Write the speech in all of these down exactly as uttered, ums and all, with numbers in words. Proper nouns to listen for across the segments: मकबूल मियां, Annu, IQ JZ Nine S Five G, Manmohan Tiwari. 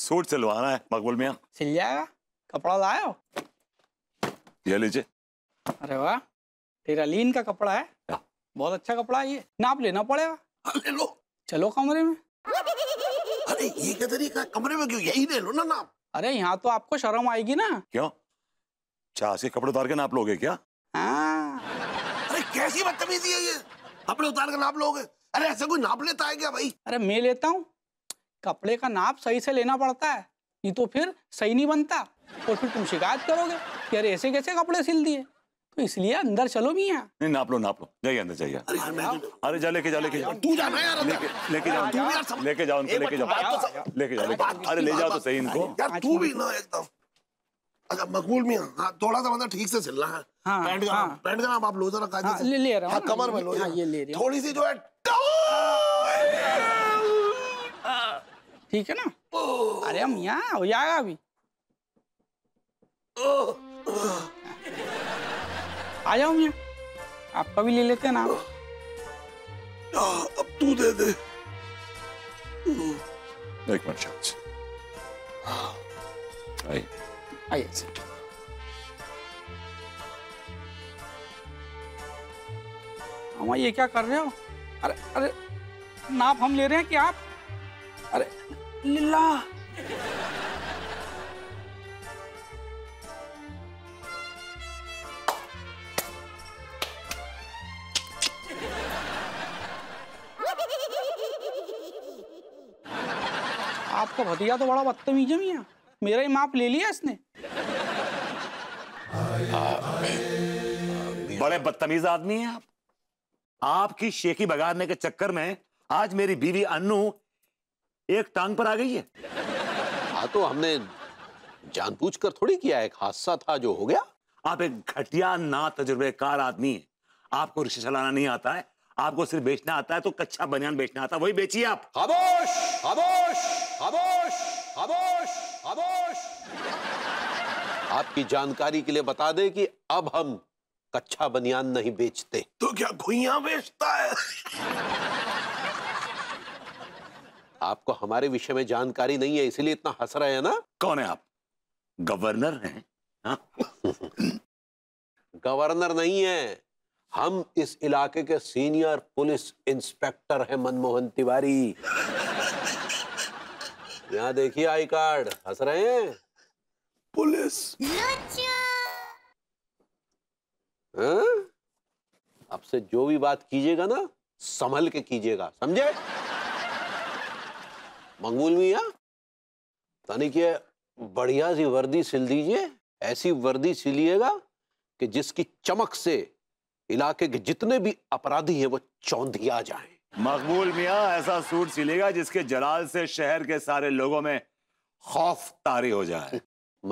Suit सिलवाना है मकबूल मियां। सिल जाएगा, कपड़ा लाए हो? ये लीजिए। अरे वाह, तेरा लीन का कपड़ा है, बहुत अच्छा कपड़ा है ये। नाप लेना पड़ेगा। ले लो। चलो कमरे में। अरे ये क्या तरीका, कमरे में क्यों? यही ले लो ना नाप। अरे यहाँ तो आपको शर्म आएगी ना। क्यों, चाह से कपड़े उतार के नाप लोगे क्या? हाँ। अरे कैसी बदतमीजी है ये, कपड़े उतार के नाप लोगे? अरे ऐसा कोई नाप लेता है क्या भाई? अरे मैं लेता हूँ। कपड़े का नाप सही से लेना पड़ता है, नहीं तो फिर सही नहीं बनता और फिर तुम शिकायत करोगे कि अरे ऐसे कैसे कपड़े सिल दिए। तो इसलिए अंदर चलो मियां। नहीं नाप लो, नाप लो, जाइए अंदर जाइए। अरे जा, लेके जा, लेके जा, तू जा यार, लेके जाओ, लेके जाओ, उनको लेके जाओ, लेके जाओ। अरे ले जाओ तो सही इनको यार, तू भी ना एकदम। अच्छा मकबूल मियां, थोड़ा सा मतलब ठीक से सिलना है। पैंट का पैंट का नाप आप लो जरा कायदे से। ले ले रहा हूं, कमर में लो। ये ले रही हूं थोड़ी सी जो है, ठीक है ना? अरे मियां हो जाएगा अभी। आ जाओ मियां, आपका भी ले लेते हैं ना। अब तू दे दे एक मिनट, चांस आइए आइए। हम ये क्या कर रहे हो? अरे अरे नाप हम ले रहे हैं कि आप? अरे लीला आपका भतीजा तो बड़ा बदतमीज है मियां, मेरा ही माप ले लिया इसने। बड़े बदतमीज आदमी हैं आप। आपकी शेखी बगाड़ने के चक्कर में आज मेरी बीवी अन्नू एक टांग पर आ गई है। हाँ तो हमने जानबूझकर थोड़ी किया, एक हादसा था जो हो गया। आप एक घटिया ना तजुर्बेकार आदमी है, आपको रिक्शा चलाना नहीं आता है, आपको सिर्फ बेचना आता है। तो कच्चा बनियान बेचना आता है, वही बेचिए आप। खामोश खामोश खामोश खामोश खामोश। आपकी जानकारी के लिए बता दें कि अब हम कच्चा बनियान नहीं बेचते। तो क्या घुइयां बेचता है? आपको हमारे विषय में जानकारी नहीं है, इसीलिए इतना हंस रहे हैं ना। कौन है आप? गवर्नर हैं? गवर्नर नहीं है, हम इस इलाके के सीनियर पुलिस इंस्पेक्टर हैं मनमोहन तिवारी। यहाँ देखिए आई कार्ड, हंस रहे हैं। पुलिस हाँ? आपसे जो भी बात कीजिएगा ना, संभल के कीजिएगा, समझे मकबूल मियां? यानी कि बढ़िया सी वर्दी सिल दीजिए, ऐसी वर्दी सिलिएगा कि जिसकी चमक से इलाके के जितने भी अपराधी हैं वो चौंधिया जाएं। मकबूल मियां ऐसा सूट सिलेगा जिसके जलाल से शहर के सारे लोगों में खौफ तारी हो जाए।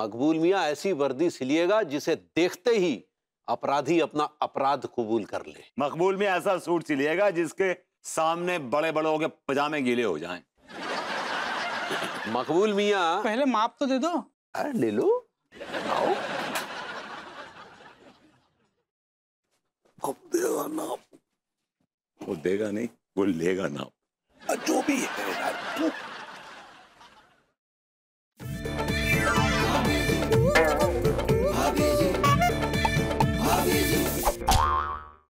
मकबूल मियां ऐसी वर्दी सिलिएगा जिसे देखते ही अपराधी अपना अपराध कबूल कर ले। मकबूल मियां ऐसा सूट सिलिएगा जिसके सामने बड़े बड़ों के पजामे गीले हो जाएं। मकबूल मियां पहले माप तो दे दो। अरे ले लो। आओ देगा नाप। वो देगा नहीं, वो लेगा नाप। जो भी है।